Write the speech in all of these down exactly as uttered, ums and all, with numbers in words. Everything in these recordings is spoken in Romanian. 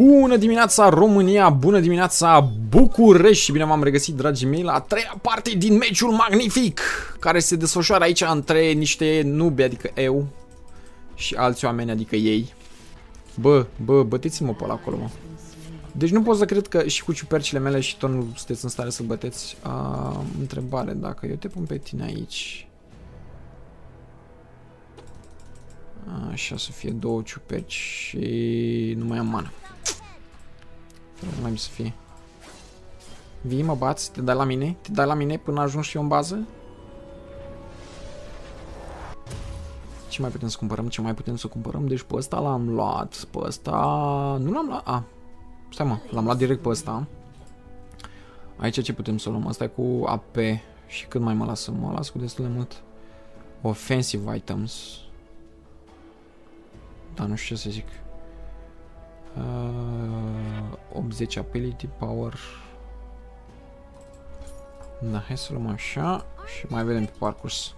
Bună dimineața România, bună dimineața București și bine v-am regăsit, dragii mei, la a treia parte din meciul magnific care se desfășoară aici între niște nubi, adică eu și alți oameni, adică ei. Bă, bă, băteți-mă pe acolo, mă. Deci nu pot să cred că și cu ciupercile mele și tot nu sunteți în stare să băteți. A, întrebare, dacă eu te pun pe tine aici. Așa, să fie două ciuperci și nu mai am mană. Nu mai mi să fie. Vii, mă bați, te dai la mine, te dai la mine până ajungi și eu în bază. Ce mai putem să cumpărăm, ce mai putem să cumpărăm? Deci pe ăsta l-am luat, pe ăsta... Nu l-am luat, a, stai mă, l-am luat direct pe ăsta. Aici ce putem să luăm? Asta e cu A P și cât mai mă lasă, mă las cu destul de mult. Offensive items. Da, nu știu ce să zic. Uh, optzeci ability, power. Da, hai să luăm așa și mai vedem pe parcurs.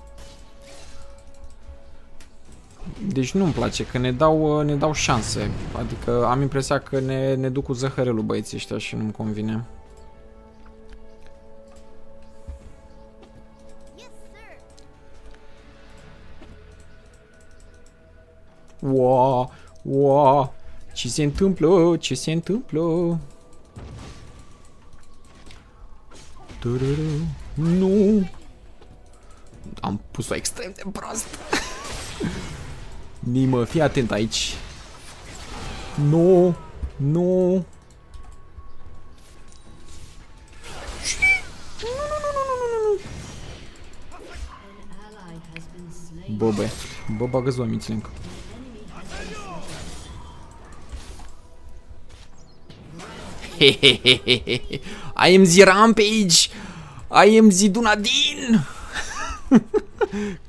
Deci nu-mi place că ne dau, ne dau șanse. Adică am impresia că ne, ne duc cu zăhărelul băieții ăștia și nu-mi convine. Wow, wow, ce se întâmplă, ce se întâmplă? Nu! Am pus-o extrem de prost. Nimă, fii atent aici. Nu, nu. Nu, bă, bă, bă, bagă-ți oamițile încă. Hehehehe, I M Z Rampage, I M Z Dunadin.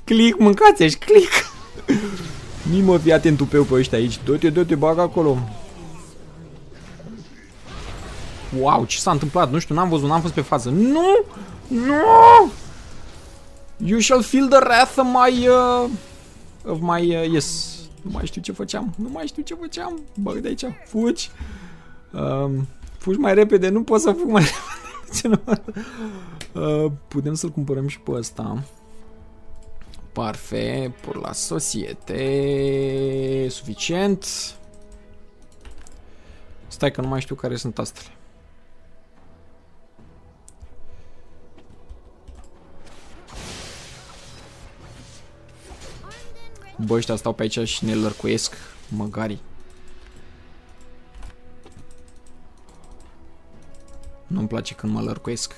Click, mâncați aici, click. Nimă, fii atent tupeu pe ăștia aici. Dă-te, dă-te, bagă acolo. Wow, ce s-a întâmplat? Nu știu, n-am văzut, n-am fost pe față. Nu, nu. You shall feel the wrath of my, uh, of my, uh, yes. Nu mai știu ce făceam, nu mai știu ce făceam. Bă, de aici, fugi. Um, Fugi mai repede, nu pot să fug mai repede. uh, Putem să-l cumpărăm și pe ăsta. Parfait, pur la societe. Suficient. Stai că nu mai știu care sunt astele. Bă, ăștia stau pe aici și ne lărcuiesc. Măgarii. Nu-mi place când mă lărcuiesc.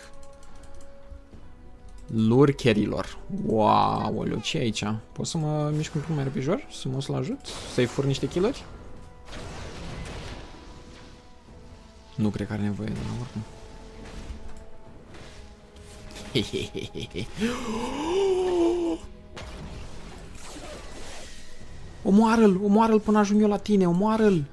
Lurcherilor. Wow, oleu, ce e aici? Pot să mă mișc un pic mai repijor? Să mă să-l ajut? Să-i fur niște kill-uri? Nu cred că are nevoie de la oricum. Omoară-l, omoară-l până ajung eu la tine, omoară-l!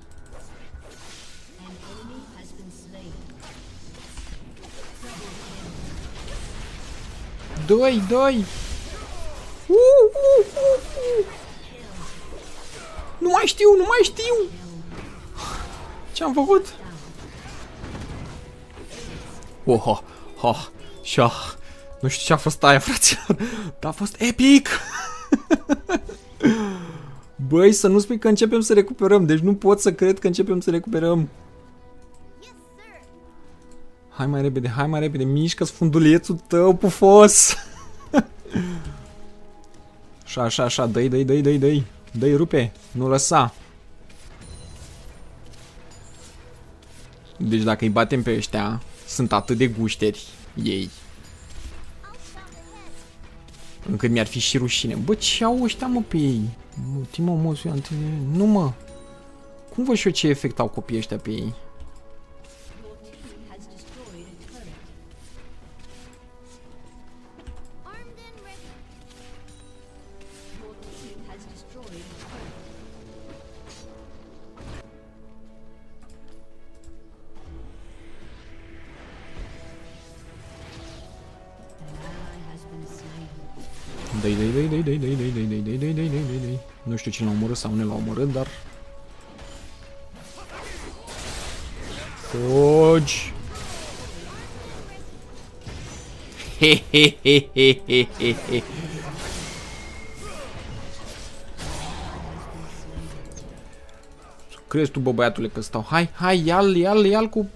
Doi, doi! Uh, uh, uh, uh. Nu mai știu, nu mai știu! Ce-am făcut? Oho, ha, șah! Nu știu ce a fost aia, fraților, dar a fost epic! Băi, să nu spui că începem să recuperăm, deci nu pot să cred că începem să recuperăm. Hai mai repede, hai mai repede, mișcă-ți fundulețul tău, pufos! Așa, așa, așa, dă-i, dă-i, dă-i, dă-i, dă-i, dă-i, rupe, nu lăsa. Deci dacă îi batem pe ăștia, sunt atât de gușteri ei, încât mi-ar fi și rușine. Bă, ce au ăștia, mă, pe ei? Ultima moțiune, nu, mă. Cum văd și eu ce efect au copiii ăștia pe ei? Dai, dai, dai, dai, dai, dai, dai, dai, dai, dai, dai, dai, dai, dai. Nu știu cine l-a omorât sau ne l-a omorât, dar Fugi! Hehehehehehehe! Crezi tu, bă, băiatule, că stau? Hai, hai, ia-l, ia-l, ia-l cu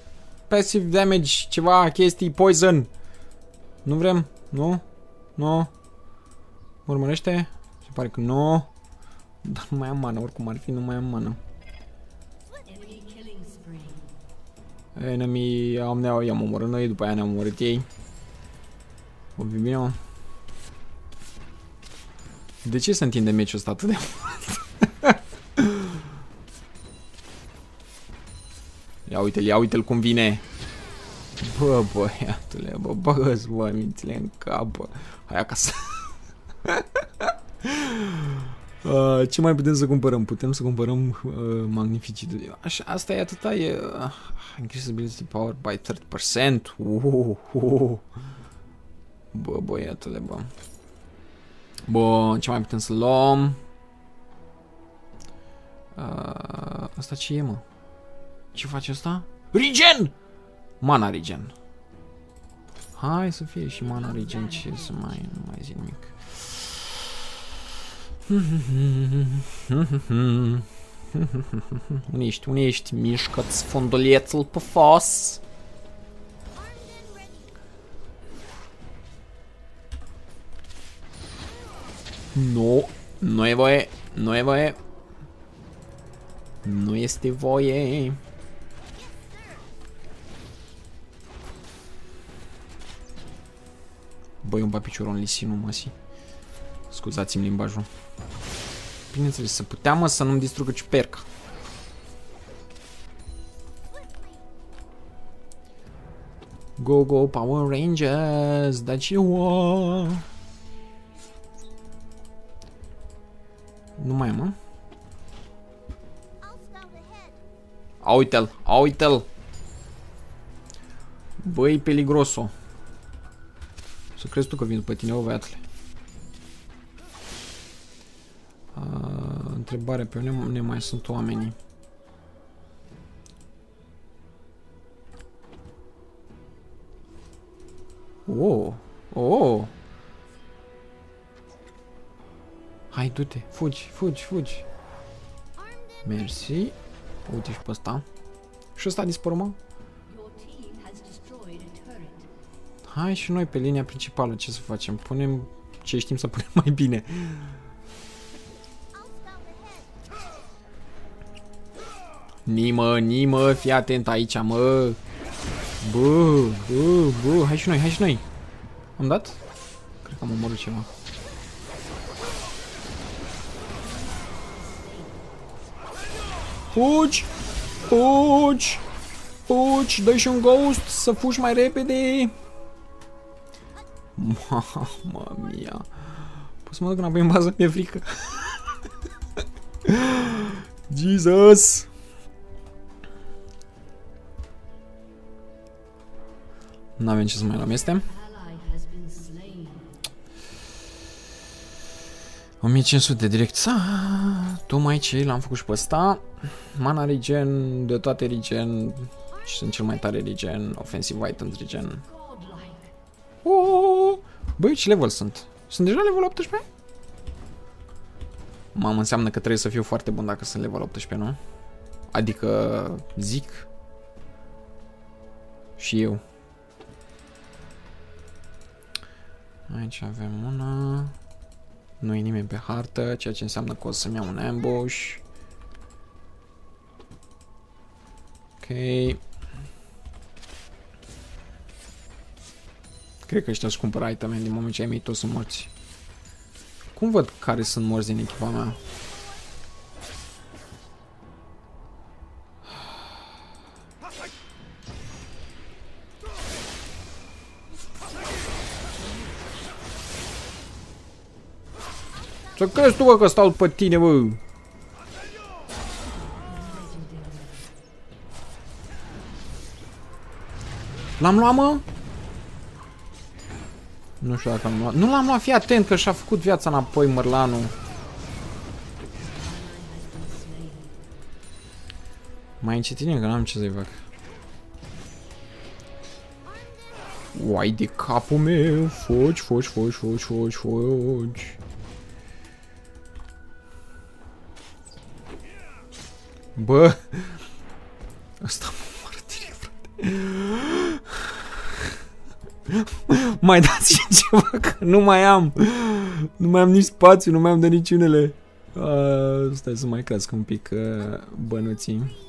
passive damage, ceva, chestii, poison. Nu vrem? Nu? Nu? Mă urmărește? Se pare că nu. Dar nu mai am mana, oricum ar fi, nu mai am mana. Enemy, am ne-au, i-am omorât noi, după aia ne-am omorât ei. O fi bine, mă. De ce se întinde meciul ăsta atât de mult? Ia uite-l, ia uite-l cum vine. Bă, băiatule, bă, bă-ți bă, mințile în cap, bă. Hai acasă. uh, ce mai putem să cumpărăm? Putem să cumpărăm uh, magnificii. Așa, asta e atâta, e... Uh, increase power by treizeci la sută. Uh, uh. Bă, băiatule, bă. Bun, ce mai putem să luăm? Uh, asta ce e, mă? Ce face asta? Regen! Mana regen. Hai să fie și mana regen, ce să mai, nu mai zic nimic. Unde ești? Unde ești? Mișcă-ți fondolețul pe fos. Nu, nu e voie, nu e voie. Nu este voie. Băi, un papiciuron lisinu, măsii. Scuzați-mi limbajul. Bineînțeles, să putea, mă, să nu-mi distrugă ciuperca. Go, go, Power Rangers! Da ce wow. Nu mai am, mă. A, uite-l, a, uite-l. Băi, peligroso. Să crezi tu că vin după tine, o băiatule. Întrebare, pe unde ne mai sunt oamenii? Oh, oh. Hai, du-te, fugi, fugi, fugi. Mersi. Uite și pe ăsta. Și ăsta dispără, mă? Hai și noi pe linia principală, ce să facem? Punem ce știm să punem mai bine. Nimă, nimă, fii atent aici, mă. Bă, bă, bă, hai și noi, hai și noi. Am dat? Cred că am omorât ceva. Fugi, fugi, fugi, dă-i și un ghost să fugi mai repede. Mamma mia. Pot să mă duc înapoi în bază? Mi-e frică. Jesus. N-avem ce să mai luăm, este o mie cinci sute direct. Sa, tocmai ce l-am făcut și pe ăsta. Mana regen, de toate regen. Și sunt cel mai tare regen. Offensive items regen. Oh, băi, ce level sunt? Sunt deja level optsprezece? Mamă, înseamnă că trebuie să fiu foarte bun dacă sunt level optsprezece, nu? Adică, zic. Și eu. Aici avem una. Nu e nimeni pe hartă, ceea ce înseamnă că o să-mi iau un ambush. Ok. Cred că ăștia își cumpără iteme din moment ce ai mei, toți sunt morți. Cum văd care sunt morți din echipa mea? Să crezi tu, bă, că stau pe tine, bă! L-am luat, mă? Nu știu dacă l-am luat. Nu l-am luat, fii atent că și-a făcut viața înapoi, mărlanul. Mai încetinim, că n-am ce să-i fac. Uai de capul meu, fugi, fugi, fugi, fugi, fugi, fugi. Bă, asta mă moară direct, frate. Mai dați și ceva, că nu mai am. Nu mai am nici spațiu, nu mai am de niciunele. Uh, stai să mai cresc un pic uh, bănuții.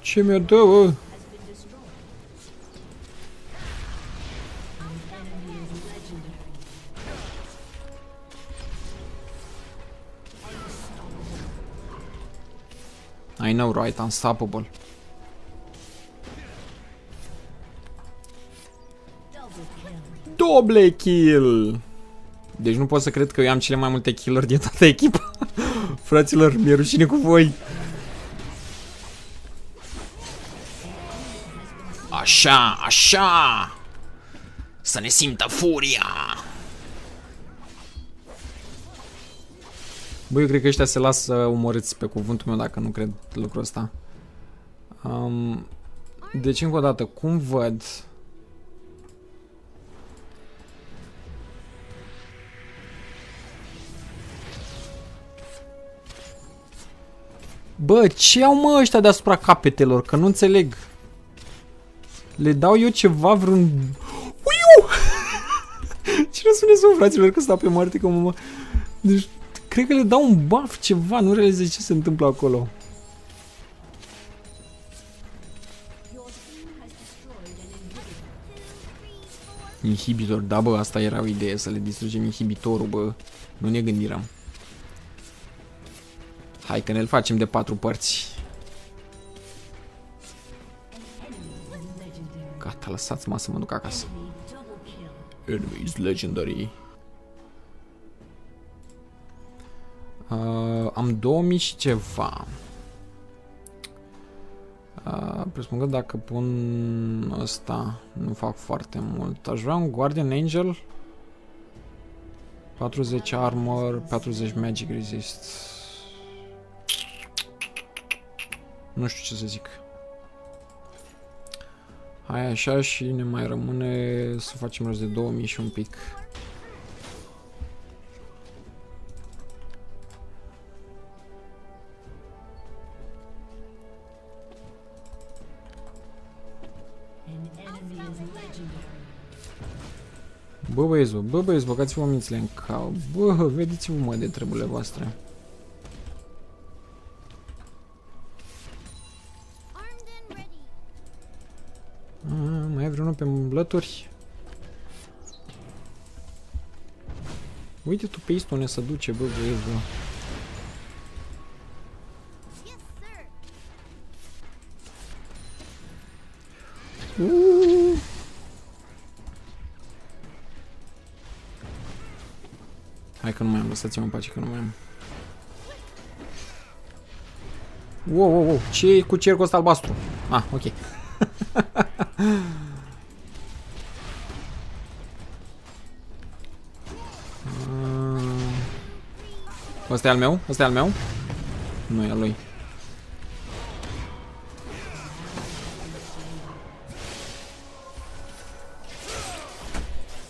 Ce mi-o dă, bă? I know, right? Unstoppable. Double kill! Deci nu pot să cred că eu am cele mai multe kill-uri din toată echipa. Fraților, mi-e rușine cu voi. Așa, așa! Să ne simtă furia! Bă, eu cred că ăștia se lasă omorâți, pe cuvântul meu, dacă nu cred lucrul ăsta. Um, deci, încă o dată, cum văd... Bă, ce au, mă, ăștia deasupra capetelor? Că nu înțeleg. Le dau eu ceva, vreun... Uiu! Ce răsuneți, mă, fraților, că stau pe moarte, că mă... Deci... Cred că le dau un buff, ceva, nu realizez ce se întâmplă acolo. Inhibitor, da, bă, asta era o idee, să le distrugem inhibitorul, bă. Nu ne gândiram. Hai că ne-l facem de patru părți. Gata, lăsați-mă să mă duc acasă. Enemies legendary. Uh, am două mii și ceva. Uh, presupun că dacă pun ăsta, nu fac foarte mult. Aș vrea un Guardian Angel. patruzeci armor, patruzeci magic resist. Nu știu ce să zic. Hai așa și ne mai rămâne să facem rost de două mii și un pic. Bă, băieți, bă, bă, băieți, băgați-vă mințile în cap. Bă, vedeți-vă, mă, de treburile voastre. A, mai e vreunul pe umblături? Uite tu pe istul unde se duce, bă, băieți, bă. Uuuu! Hai că nu mai am, lăsați-mă în pace că nu mai am. Wow, wow, wow, ce-i cu cercul ăsta albastru? Ah, ok. Ăsta e al meu? Ăsta e al meu? Nu, e al lui.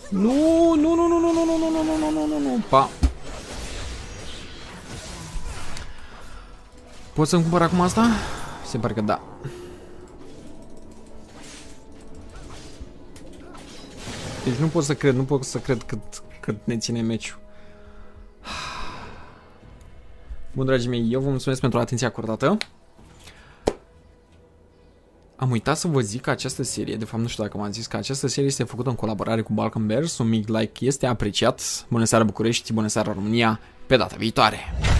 Nu, nu, nu, nu, nu, nu, nu, nu, nu, nu, nu, nu, nu, pa. Pot să-mi cumpăr acum asta? Se pare că da. Deci nu pot să cred, nu pot să cred cât, cât ne ține meciul. Bun, dragii mei, eu vă mulțumesc pentru atenția acordată. Am uitat să vă zic că această serie, de fapt nu știu dacă m-am zis, că această serie este făcută în colaborare cu Balkan Bears. Un mic like este apreciat. Bună seara București, bună seara România, pe data viitoare!